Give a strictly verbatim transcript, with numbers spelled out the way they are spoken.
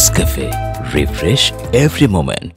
Rose Cafe. Refresh every moment.